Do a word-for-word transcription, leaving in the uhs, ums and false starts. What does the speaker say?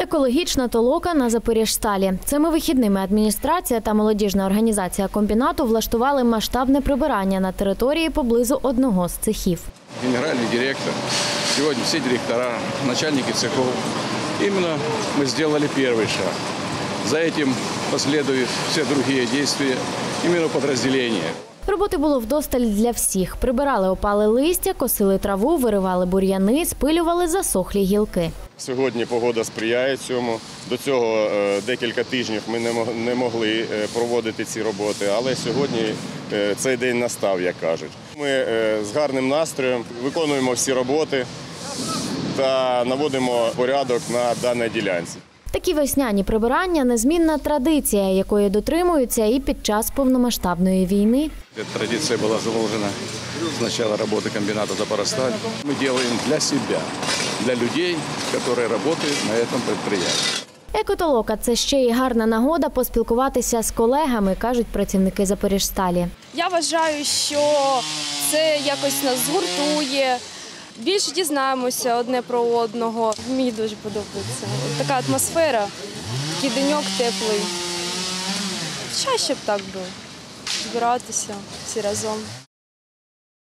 Екологічна толока на Запоріжсталі. Цими вихідними адміністрація та молодіжна організація комбінату влаштували масштабне прибирання на території поблизу одного з цехів. Генеральний директор, сьогодні всі директора, начальники цехів. Іменно ми зробили перший шаг. За цим послідують всі інші дії, іменно підрозділення. Роботи було вдосталь для всіх. Прибирали опале листя, косили траву, виривали бур'яни, спилювали засохлі гілки. Сьогодні погода сприяє цьому. До цього декілька тижнів ми не могли проводити ці роботи, але сьогодні цей день настав, як кажуть. Ми з гарним настроєм виконуємо всі роботи та наводимо порядок на даній ділянці. Такі весняні прибирання – незмінна традиція, якої дотримуються і під час повномасштабної війни. Ця традиція була заложена з початку роботи комбінату «Запоріжсталь». Ми робимо для себе, для людей, які працюють на цьому підприємстві. Екотолока – це ще й гарна нагода поспілкуватися з колегами, кажуть працівники «Запоріжсталі». Я вважаю, що це якось нас згуртує. Більше дізнаємося одне про одного. Мені дуже подобається. Така атмосфера, такий деньок теплий. Чаще б так було збиратися всі разом.